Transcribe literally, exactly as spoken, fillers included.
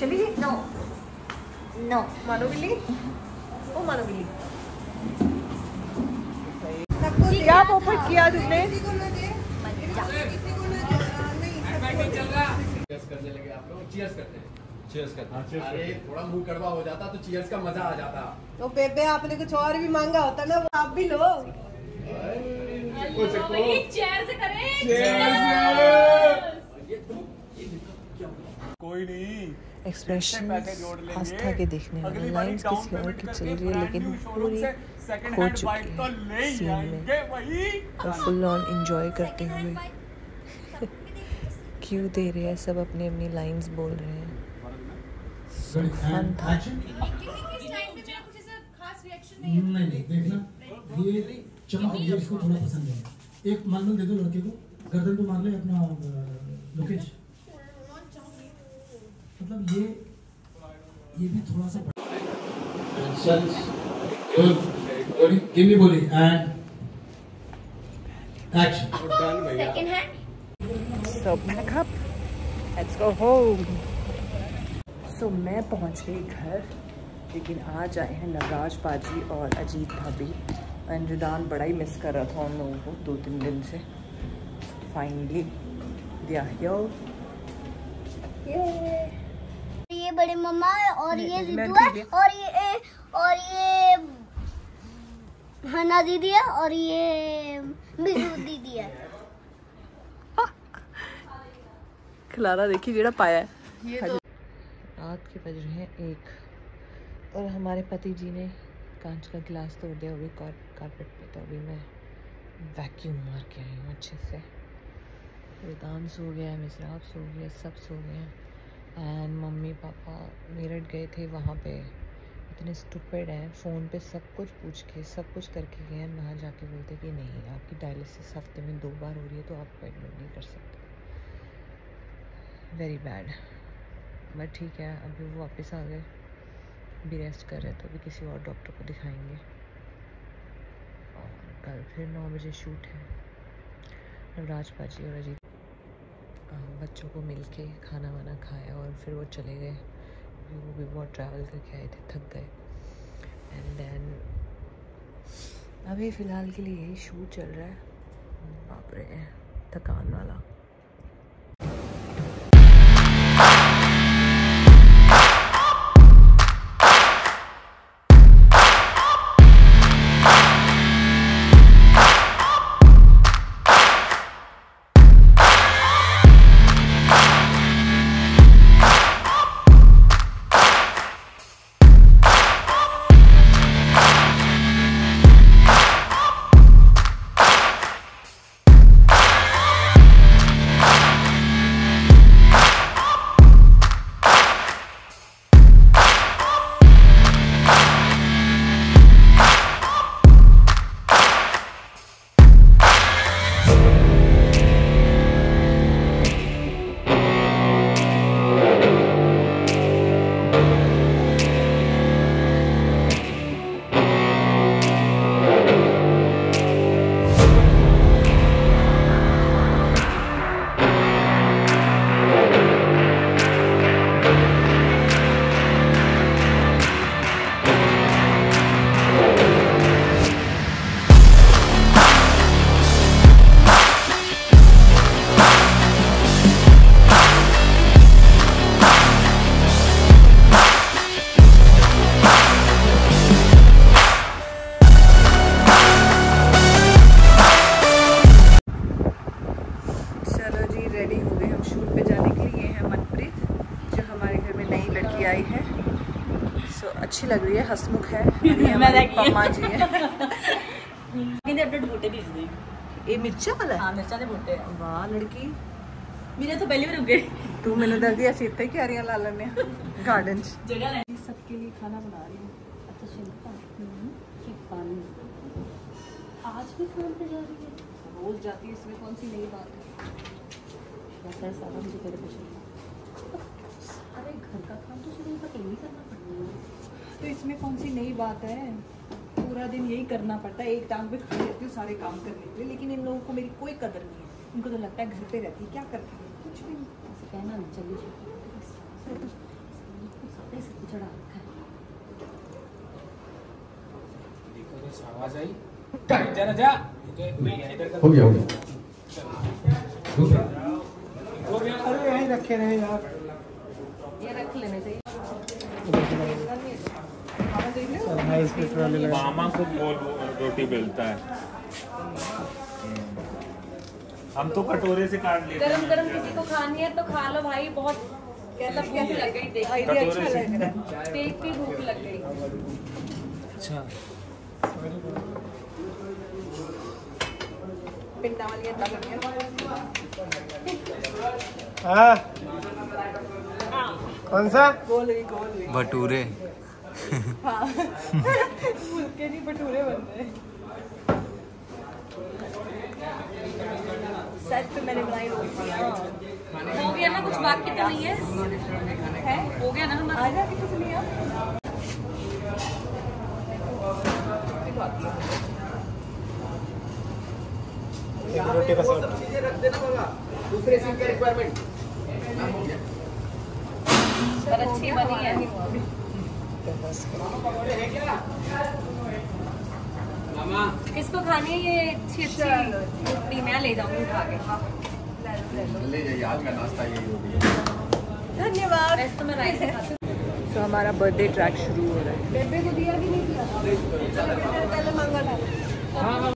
चलिए no no मानो बिल्ली ओ मानो बिल्ली क्या ऑफर किया तुमने थोड़ा मुंह कड़वा हो जाता तो चीयर्स का मजा आ जाता। तो बेबे आपने कुछ और भी मांगा होता ना वो आप भी लो। कोई नहीं एक्सप्रेशन आस्था के देखने वाले लाइन्स किसी और की चल रही है लेकिन पूरी खो चुकी सीन में और फुल ऑन एंजॉय करते हुए क्यू दे रहे हैं सब अपनी अपनी लाइंस बोल रहे हैं। So fun था। नहीं देखना ये चलो ये इसको थोड़ा पसंद है। एक मालूम दे दो लड़के को गर्दन पे मार ले अपना लोकेश। मतलब ये ये भी थोड़ा सा एक्शन गिव मी बोली and action. So pack up, let's go home. So मैं पहुँच गई घर लेकिन आज आए हैं नवराज पाजी और अजीत भाभी। अंजुदान बड़ा ही मिस कर रहा था उन लोगों को दो तीन दिन से। Finally they are here. ये बड़े मम्मा है और ये रितु है और ये और ये हना दीदी है और ये बिजू दीदी है। खिलारा देखिए जेड़ा पाया है। ये तो रात के बज रहे हैं एक और हमारे पति जी ने कांच का गिलास तोड़ दिया अभी कारपेट पे। तो अभी मैं वैक्यूम मार के आई हूँ अच्छे से। रिदान सो गया है, मिसराब सो गया, सब सो गए हैं। एंड मम्मी पापा मेरठ गए थे, वहाँ पे इतने स्टूपिड हैं, फ़ोन पे सब कुछ पूछ के सब कुछ करके गए हैं। वहाँ जाके बोलते कि नहीं आपकी डायलिसिस हफ्ते में दो बार हो रही है तो आपको एडमिट नहीं कर सकते। वेरी बैड बट ठीक है अभी वो वापस आ गए, भी रेस्ट कर रहे हैं तो अभी किसी और डॉक्टर को दिखाएंगे। और कल फिर नौ बजे शूट है नवराज पाजी और अजीत। बच्चों को मिलके खाना वाना खाया और फिर वो चले गए, वो भी बहुत ट्रैवल करके आए थे, थक गए। एंड देन अभी फ़िलहाल के लिए यही शूट चल रहा है। बाप रे थकान वाला। अच्छी लग रही है, हसमुख है, है पापा जी है। ये मिर्चा वाला है? हाँ, मिर्चा ने बूटे। वाह लड़की मेरे तो पहले भी रुक गए। तू मैंने दस दिया सीते क्या रही है लालन ने गार्डन जगह सबके लिए खाना बना रही हूँ। अच्छा शिल्पा आज भी काम पे जा रही है, रोज जाती है, इसमें कौन सी नई बात है। अरे घर का काम तो सिर्फ अकेले करना पड़ता है तो इसमें कौन सी नई बात है, पूरा दिन यही करना पड़ता है। एक टांग पे खड़ी रहती हूँ सारे काम करने के लिए लेकिन इन लोगों को मेरी कोई कदर नहीं है। उनको तो लगता है घर पे रहती है क्या करती है, कुछ भी नहीं। कहना नहीं चाहिए जाइए जरा जा हो गया हो गया दूसरा अरे यहीं रखे रहे यार ये रख लेने चाहिए। मामा को बहुत रोटी मिलता है हम तो कटोरे से काट लेते हैं। गरम गरम किसी को खानी है तो खा लो भाई। बहुत कैसे लग गई देख अच्छा लग रहा है देख भी भूख लग गई। अच्छा पिंडा वाली है हां कौन सा भटूरे हां फुलके नहीं भटूरे बन रहे सच में। मैंने बनाई रोटी हो गया ना कुछ बाकी तो नहीं है है हो गया ना हमारा आज आके कुछ नहीं है। रोटी का सब चीजें रख देना होगा दूसरे सिम का रिक्वायरमेंट पर अच्छी बनी है है क्या मामा किसको खानी है ये अच्छी अच्छी मैं ले जाऊंगी उठा के ले जाइए। आज का नाश्ता यही होगी धन्यवाद। तो मैं राइस खाती हूं। तो हमारा बर्थडे ट्रैक शुरू हो रहा है। बेबे को दिया कि नहीं दिया पहले मांगा था।